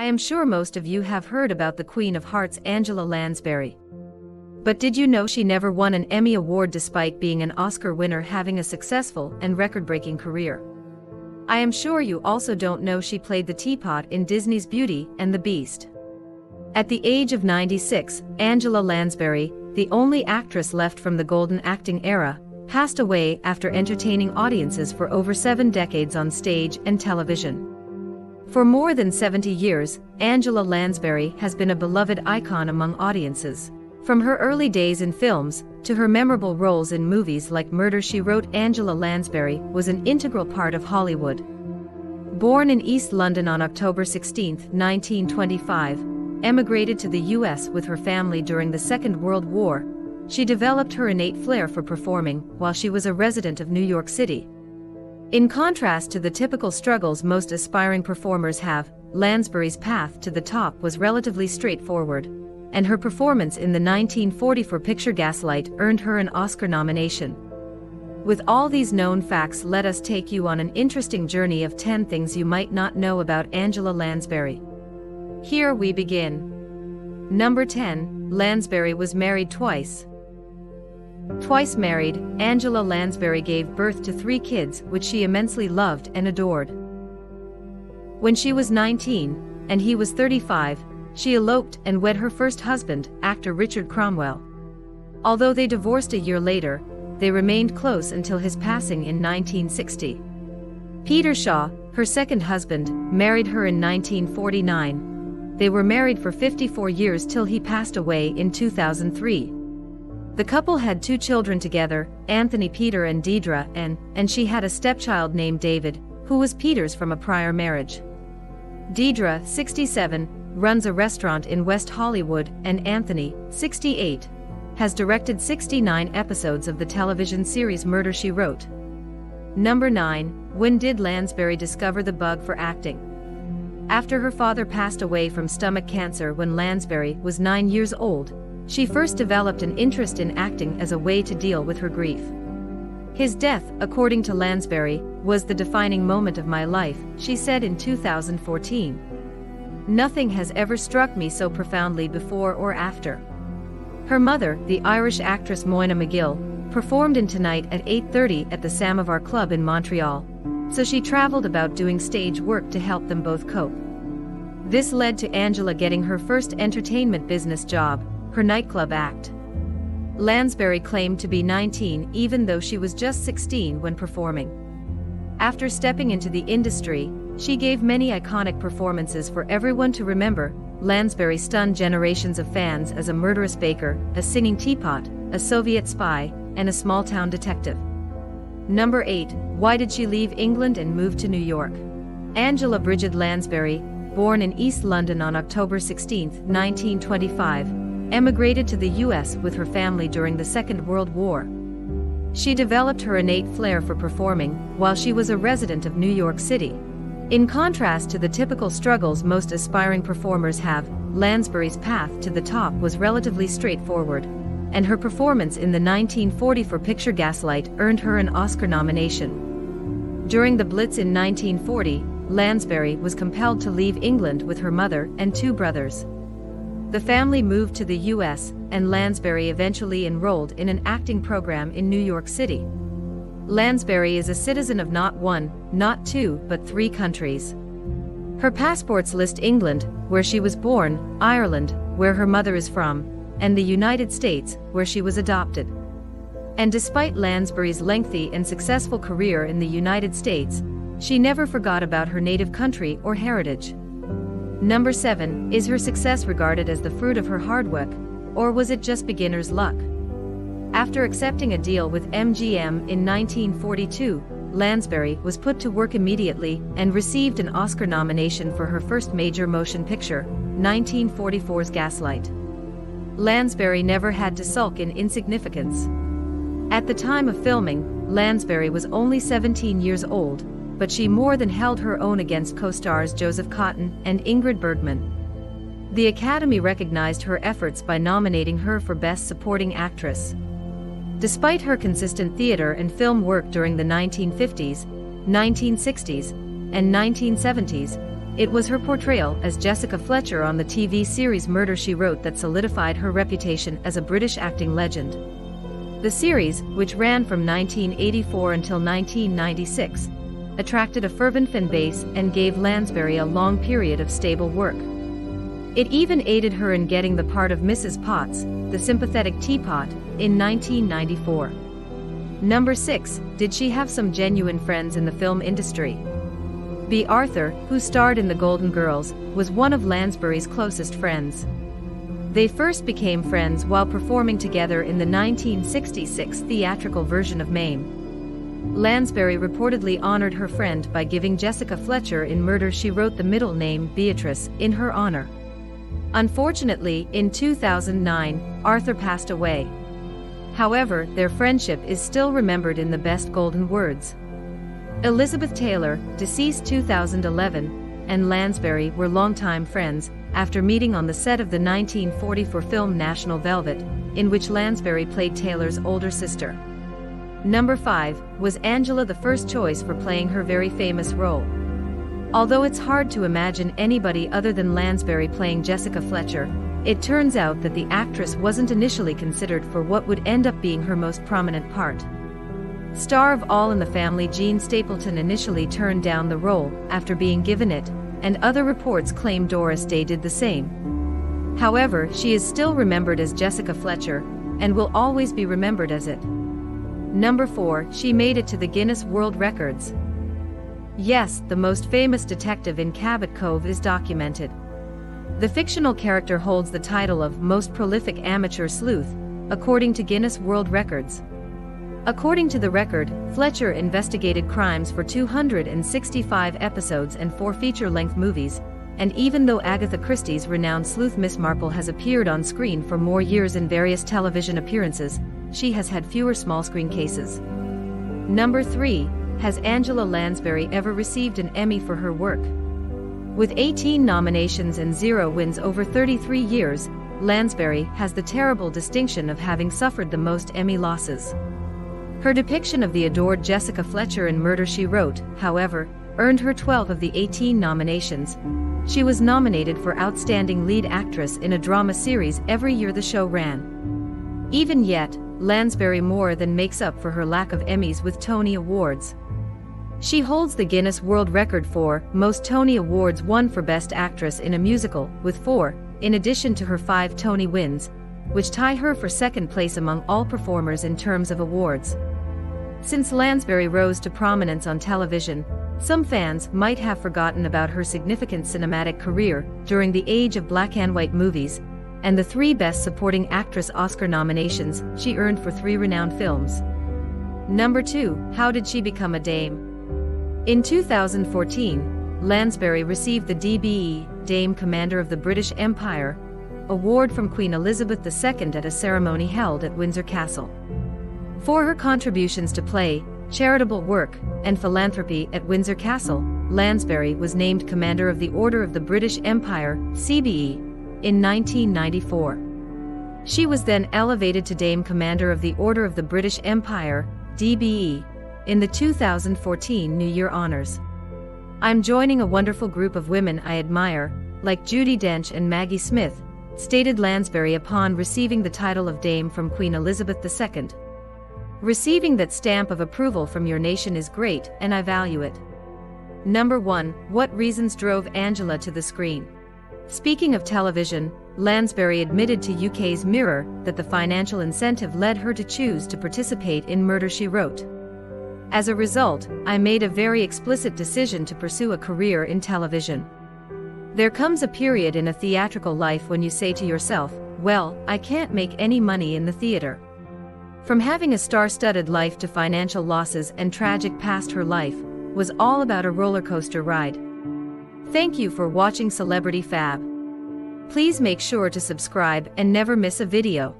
I am sure most of you have heard about the Queen of Hearts, Angela Lansbury. But did you know she never won an Emmy Award despite being an Oscar winner, having a successful and record-breaking career? I am sure you also don't know she played the teapot in Disney's Beauty and the Beast. At the age of 96, Angela Lansbury, the only actress left from the golden acting era, passed away after entertaining audiences for over 7 decades on stage and television. For more than 70 years, Angela Lansbury has been a beloved icon among audiences. From her early days in films, to her memorable roles in movies like Murder, She Wrote, Angela Lansbury was an integral part of Hollywood. Born in East London on October 16, 1925, emigrated to the US with her family during the Second World War, she developed her innate flair for performing while she was a resident of New York City. In contrast to the typical struggles most aspiring performers have, Lansbury's path to the top was relatively straightforward, and her performance in the 1944 picture Gaslight earned her an Oscar nomination. With all these known facts, let us take you on an interesting journey of 10 things you might not know about Angela Lansbury. Here we begin. Number 10. Lansbury was married twice. Twice married, Angela Lansbury gave birth to 3 kids, which she immensely loved and adored. When she was 19, and he was 35, she eloped and wed her first husband, actor Richard Cromwell. Although they divorced a year later, they remained close until his passing in 1960. Peter Shaw, her second husband, married her in 1949. They were married for 54 years till he passed away in 2003. The couple had 2 children together, Anthony Peter and Deidre, and she had a stepchild named David, who was Peter's from a prior marriage. Deidre, 67, runs a restaurant in West Hollywood, and Anthony, 68, has directed 69 episodes of the television series Murder, She Wrote. Number 9. When did Lansbury discover the bug for acting? After her father passed away from stomach cancer when Lansbury was 9 years old, she first developed an interest in acting as a way to deal with her grief. "His death, according to Lansbury, was the defining moment of my life," she said in 2014. "Nothing has ever struck me so profoundly before or after." Her mother, the Irish actress Moyna McGill, performed in Tonight at 8:30 at the Samovar Club in Montreal, so she traveled about doing stage work to help them both cope. This led to Angela getting her first entertainment business job, her nightclub act. Lansbury claimed to be 19 even though she was just 16 when performing. After stepping into the industry, she gave many iconic performances for everyone to remember. Lansbury stunned generations of fans as a murderous baker, a singing teapot, a Soviet spy, and a small-town detective. Number 8. Why did she leave England and move to New York? Angela Bridget Lansbury, born in East London on October 16, 1925, emigrated to the US with her family during the Second World War. She developed her innate flair for performing while she was a resident of New York City. In contrast to the typical struggles most aspiring performers have, Lansbury's path to the top was relatively straightforward, and her performance in the 1944 picture Gaslight earned her an Oscar nomination. During the Blitz in 1940, Lansbury was compelled to leave England with her mother and 2 brothers. The family moved to the US, and Lansbury eventually enrolled in an acting program in New York City. Lansbury is a citizen of not 1, not 2, but 3 countries. Her passports list England, where she was born, Ireland, where her mother is from, and the United States, where she was adopted. And despite Lansbury's lengthy and successful career in the United States, she never forgot about her native country or heritage. Number 7. Is her success regarded as the fruit of her hard work, or was it just beginner's luck? After accepting a deal with MGM in 1942, Lansbury was put to work immediately and received an Oscar nomination for her first major motion picture, 1944's Gaslight. Lansbury never had to sulk in insignificance. At the time of filming, Lansbury was only 17 years old, but she more than held her own against co-stars Joseph Cotton and Ingrid Bergman. The Academy recognized her efforts by nominating her for Best Supporting Actress. Despite her consistent theater and film work during the 1950s, 1960s, and 1970s, It was her portrayal as Jessica Fletcher on the TV series Murder, She Wrote that solidified her reputation as a British acting legend. The series, which ran from 1984 until 1996, attracted a fervent fan base and gave Lansbury a long period of stable work. It even aided her in getting the part of Mrs. Potts, the sympathetic teapot, in 1994. Number 6. Did she have some genuine friends in the film industry? B. Arthur, who starred in The Golden Girls, was one of Lansbury's closest friends. They first became friends while performing together in the 1966 theatrical version of Mame. Lansbury reportedly honored her friend by giving Jessica Fletcher in Murder, She Wrote the middle name Beatrice in her honor. Unfortunately, in 2009, Arthur passed away. However, their friendship is still remembered in the best golden words. Elizabeth Taylor, deceased 2011, and Lansbury were longtime friends, after meeting on the set of the 1944 film National Velvet, in which Lansbury played Taylor's older sister. Number 5, was Angela the first choice for playing her very famous role? Although it's hard to imagine anybody other than Lansbury playing Jessica Fletcher, it turns out that the actress wasn't initially considered for what would end up being her most prominent part. Star of All in the Family Jean Stapleton initially turned down the role after being given it, and other reports claim Doris Day did the same. However, she is still remembered as Jessica Fletcher, and will always be remembered as it. Number 4. She made it to the Guinness World Records. Yes, the most famous detective in Cabot Cove is documented. The fictional character holds the title of most prolific amateur sleuth, according to Guinness World Records. According to the record, Fletcher investigated crimes for 265 episodes and 4 feature-length movies, and even though Agatha Christie's renowned sleuth Miss Marple has appeared on screen for more years in various television appearances, she has had fewer small-screen cases. Number 3. Has Angela Lansbury ever received an Emmy for her work? With 18 nominations and 0 wins over 33 years, Lansbury has the terrible distinction of having suffered the most Emmy losses. Her depiction of the adored Jessica Fletcher in Murder, She Wrote, however, earned her 12 of the 18 nominations. She was nominated for Outstanding Lead Actress in a Drama Series every year the show ran. Even yet, Lansbury more than makes up for her lack of Emmys with Tony Awards. She holds the Guinness World Record for most Tony Awards won for Best Actress in a Musical, with 4, in addition to her 5 Tony wins, which tie her for second place among all performers in terms of awards. Since Lansbury rose to prominence on television, some fans might have forgotten about her significant cinematic career during the age of black and white movies, and the 3 Best Supporting Actress Oscar nominations she earned for 3 renowned films. Number 2, how did she become a dame? In 2014, Lansbury received the DBE, Dame Commander of the British Empire, award from Queen Elizabeth II at a ceremony held at Windsor Castle, for her contributions to play, charitable work, and philanthropy at Windsor Castle. Lansbury was named Commander of the Order of the British Empire, CBE, in 1994. She was then elevated to Dame Commander of the Order of the British Empire, DBE, in the 2014 New Year Honours. "I'm joining a wonderful group of women I admire, like Judi Dench and Maggie Smith," stated Lansbury upon receiving the title of Dame from Queen Elizabeth II. "Receiving that stamp of approval from your nation is great, and I value it." Number 1, what reasons drove Angela to the screen? Speaking of television, Lansbury admitted to UK's Mirror that the financial incentive led her to choose to participate in Murder, She Wrote. "As a result, I made a very explicit decision to pursue a career in television. There comes a period in a theatrical life when you say to yourself, well, I can't make any money in the theater." From having a star-studded life to financial losses and tragic past, her life was all about a roller coaster ride. Thank you for watching Celebrity Fab. Please make sure to subscribe and never miss a video.